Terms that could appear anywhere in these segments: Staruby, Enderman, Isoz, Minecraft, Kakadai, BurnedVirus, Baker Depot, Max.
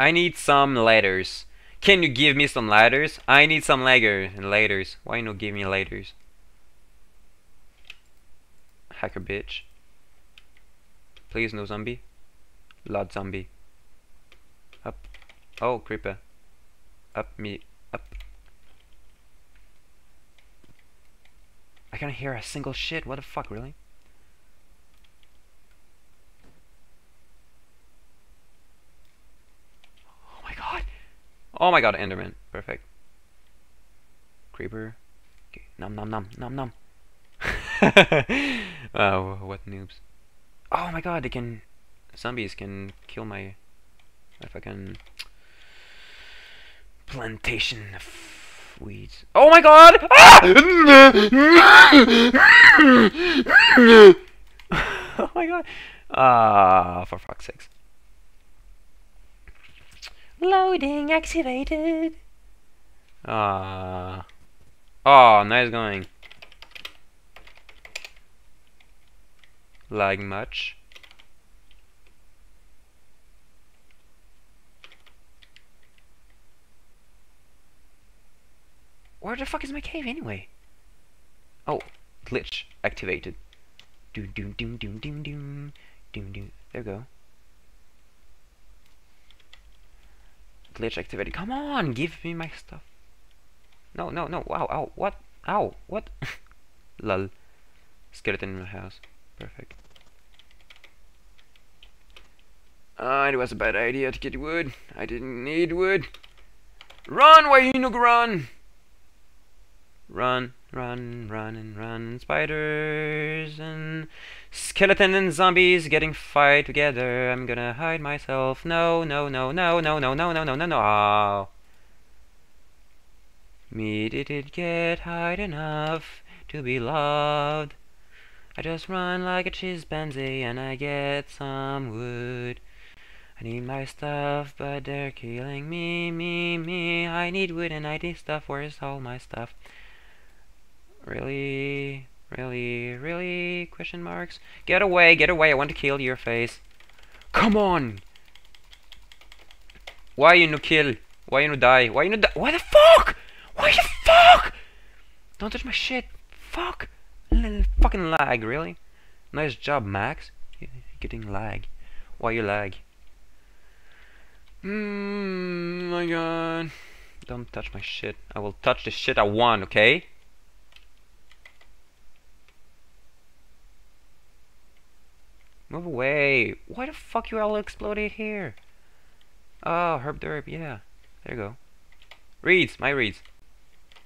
I need some letters. Can you give me some letters? I need some letters. Why not give me letters? Hacker bitch. Please no zombie. Lot zombie. Up. Oh, creeper. Up me. Up. I can't hear a single shit. What the fuck, really? Oh my god. Oh my god, Enderman. Perfect. Creeper. Okay. Nom nom nom. Nom nom. Oh, what noobs. Oh my god, they can... Zombies can kill my... If I can... Plantation of weeds. Oh my god! Ah! Oh my god! Ah, for fuck's sakes. Loading activated! Ah. Oh, nice going. Like much. Where the fuck is my cave anyway? Oh, glitch activated. Doom doom doom doom doom doom doom doom. There we go. Glitch activated. Come on, give me my stuff. No no no. Wow. Ow. What? Ow. What? Lol. Skeleton in the house. Perfect. It was a bad idea to get wood. I didn't need wood. Run, why you no run? Run, run, run, and run. Spiders and skeleton and zombies getting fight together. I'm gonna hide myself. No, no, no, no, no, no, no, no, no, no, no. Oh. Me did it get high enough to be loved. I just run like a chimpanzee and I get some wood. I need my stuff, but they're killing me, me. I need wood and I need stuff. Where's all my stuff? Really? Question marks? Get away, I want to kill your face. Come on! Why you no kill? Why you no die? Why you no die? Why the fuck? Why the fuck? Don't touch my shit. Fuck. Fucking lag, really? Nice job, Max. You're getting lag. Why you lag? My god. Don't touch my shit. I will touch the shit I want, okay? Move away! Why the fuck you all exploded here? Oh, herb derp, yeah. There you go. Reads, my reads.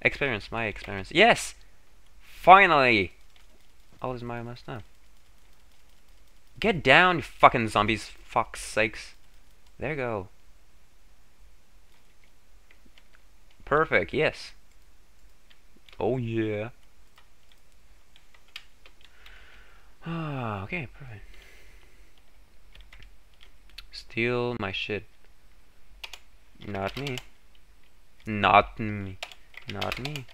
Experience, my experience. Yes! Finally! All is my must now. Get down, you fucking zombies, fuck's sakes. There you go. Perfect, yes. Oh yeah. Ah, okay, perfect. Steal my shit. Not me. Not me. Not me.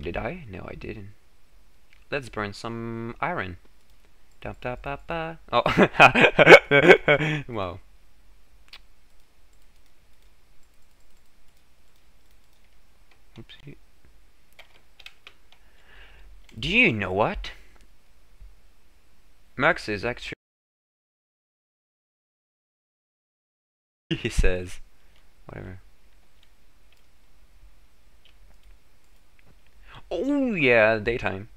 Did I? No, I didn't. Let's burn some iron. Da da ba ba. Oh. Wow. Oopsie. Do you know what? Max is actually... He says... Whatever. Oh yeah, daytime.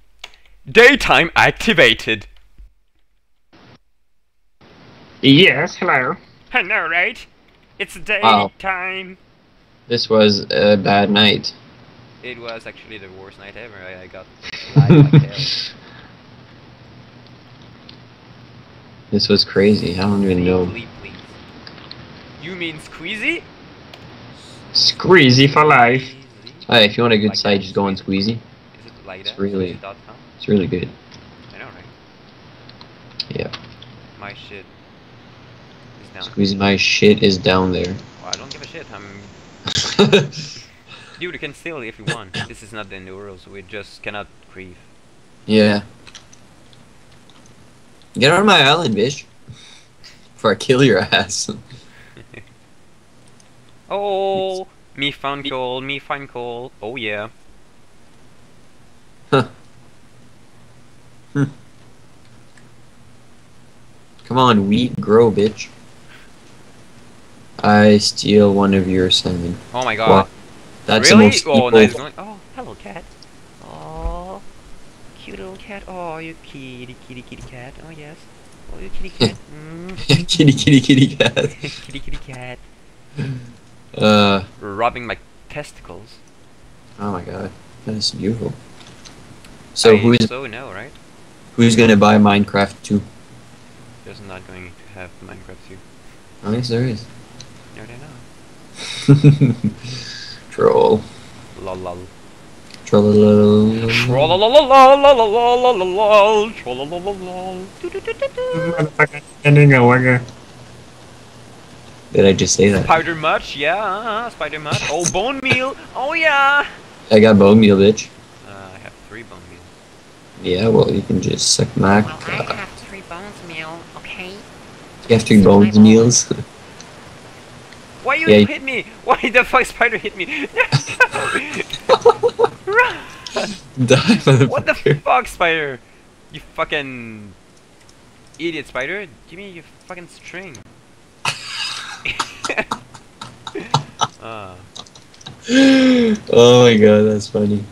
Daytime activated! Yes, hello. Hello, right? It's daytime. Oh. This was a bad night. It was actually the worst night ever. I got live like hell. This was crazy. I don't even know. Please, please. You mean squeezy? Squeezy for life. Squeezy. Hey, if you want a good like site, just go on squeezy. Is it like that? It's really good. I know, right? Yeah. My shit is down. Squeezy, my shit is down there. Well, I don't give a shit. I'm. Dude, you can steal if you want. This is not the new rules. We just cannot grieve. Yeah. Get out of my island, bitch. Before I kill your ass. Oh, me found gold, me find gold. Oh, yeah. Huh. Come on, wheat, grow, bitch. I steal one of your salmon. Oh my god. Wow. That's really? Oh, nice going. Oh, hello, cat. Oh, cute little cat. Oh, you kitty, kitty, kitty cat. Oh, yes. Oh, you kitty cat. Mm. Kitty, kitty, kitty cat. Kitty, kitty cat. Rubbing my testicles. Oh my god. That is beautiful. So who's gonna buy Minecraft 2? There's not going to have Minecraft 2. Oh, yes, there is. No, they're not. Troll. Lolol. Trollolol. Trollolololololololol. Trollolololol. Doo-doo-doo-doo-doo. Did I just say that? Spider much, yeah. Spider much. Oh, bone meal. Oh, yeah. I got bone meal, bitch. I have 3 bone meal. Yeah, well, you can just suck my cock. I have 3 bones meal, okay? You have 3 bones meals? Why you hit me? Why the fuck spider hit me? Die, what the fuck, spider? You fucking idiot, spider. Give me your fucking string. Oh my god, that's funny.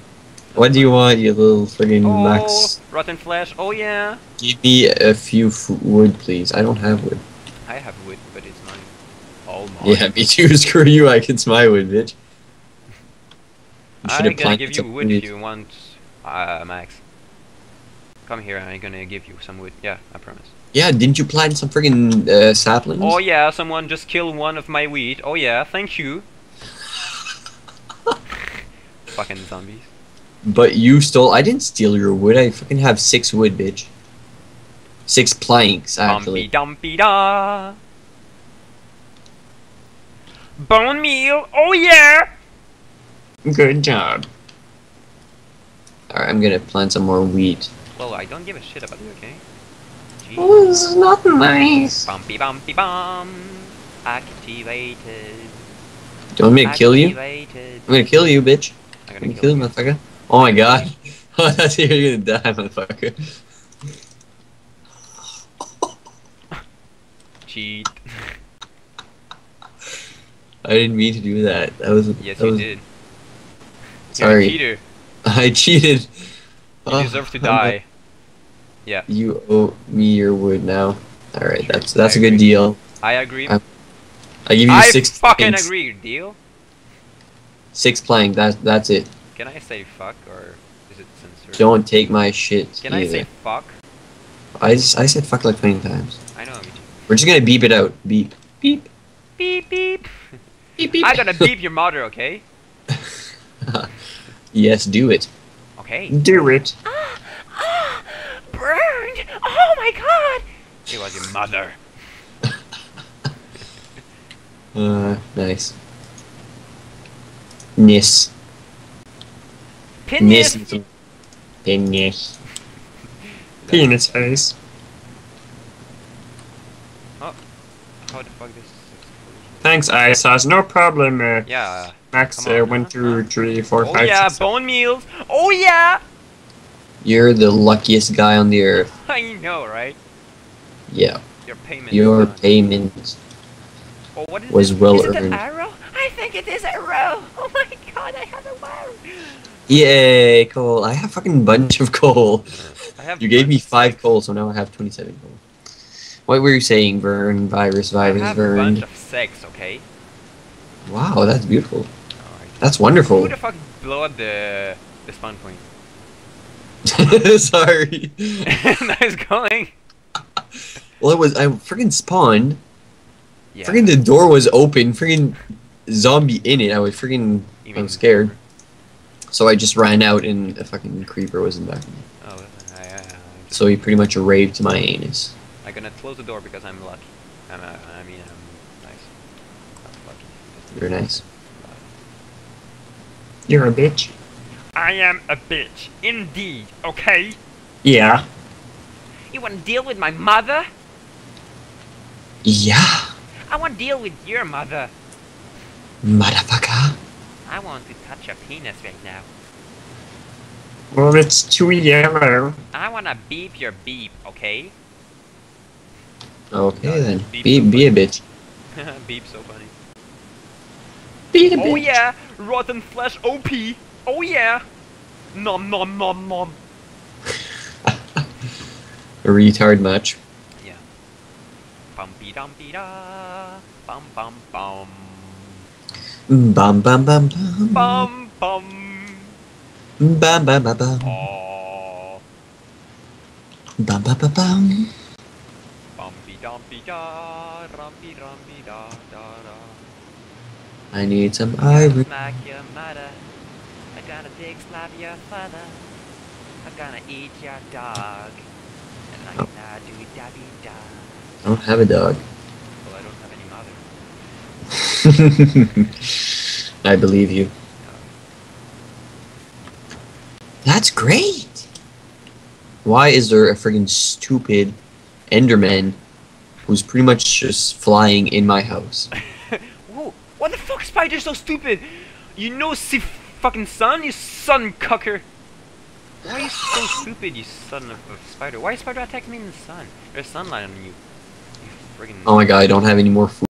What do you want, you little friggin' Max? Rotten flesh. Oh yeah. Give me a few wood, please. I don't have wood. I have wood, but it's mine. Oh my. Yeah, me too. Screw you. I can smile with bitch. I'm gonna give you wood if you want, Max. Come here. I'm gonna give you some wood. Yeah, I promise. Yeah, didn't you plant some friggin' saplings? Oh yeah, someone just killed one of my wheat. Oh yeah, thank you. Fucking zombies. But you stole. I didn't steal your wood. I fucking have 6 wood, bitch. 6 planks, actually. Dumpy dumpy da. Bone meal. Oh yeah. Good job. Alright, I'm gonna plant some more wheat. Well, I don't give a shit about you, okay? Jeez. Oh, this is not nice. Bumpy bumpy bum. Activated. Do you want me to kill you? I'm gonna kill you, bitch. I'm gonna kill you, motherfucker. Oh my god. Oh, that's it, you're gonna die, motherfucker. Cheat. I didn't mean to do that. That was. Yes, you did. Sorry. You're a cheater. I cheated. You deserve to die. Yeah. You owe me your wood now. All right, sure. that's a good deal. I agree. I give you 6 fucking planks. Agree. Deal. 6 planks. That's it. Can I say fuck or is it censored? Don't take my shit. Can either. I say fuck? I said fuck like 20 times. I know. We're just gonna beep it out. Beep. Beep. Beep beep. Beep beep. I gotta beep your mother, okay? Yes, do it. Okay. Do it. Burned! Oh my god! She was your mother. Nice. Nis. Penis. Penis. Penis face. Oh. How the fuck this? Thanks, Isoz. No problem. Yeah. Max went through 3, 4, 5. Oh yeah, bone meals. Oh yeah. You're the luckiest guy on the earth. I know, right? Yeah. Your payment. Oh, what is was this? Well earned. Is it an arrow? I think it is an arrow. Oh my god, I have a arrow. Yay, coal! I have a fucking bunch of coal. I have. You gave me 5 coal, so now I have 27 coal. What were you saying, Vern? Virus, I have a bunch of 6, okay? Wow, that's beautiful. Right. That's wonderful. Who the fuck blow up the spawn point? Sorry. Nice going. Well, I friggin' spawned. Yeah. Friggin' the door was open. Friggin' zombie in it. I was friggin'. I was scared. So I just ran out, and a fucking creeper was in back of me. Oh, so he pretty much raped my anus. I'm gonna close the door because I'm lucky. I mean, I'm nice. Not lucky. You're nice. You're a bitch. I am a bitch, indeed. Okay. Yeah. You want to deal with my mother? Yeah. I want to deal with your mother. Motherfucker. I want to touch your penis right now. Well, it's too yellow. I want to beep your beep, okay? Okay then. Beep, so be a bitch. Beep so funny. Be a bitch. Oh yeah! Rotten flesh OP! Oh yeah! Nom nom nom nom. Retard much. Yeah. Bumpy dumpy da. Bum bum bum. Bum bum bum bum. Bum bum. Bum bum bum bum. Oh. Bum bum bum bum. Bumpy dumpy da. Rumpy rumpy da da da. I need some ivory. Smack your mother. I'm gonna dig slap your father. I'm gonna eat your dog. And I'm gonna do dabby dog. I don't have a dog. Well, I don't have any mother. I believe you. That's great! Why is there a friggin' stupid Enderman who's pretty much just flying in my house? Whoa, why the fuck spiders so stupid? You know, see fucking son, you son cucker! Why are you so stupid, you son of a spider? Why is spider attacking me in the sun? There's sunlight on you. You friggin' oh my god, I don't have any more food.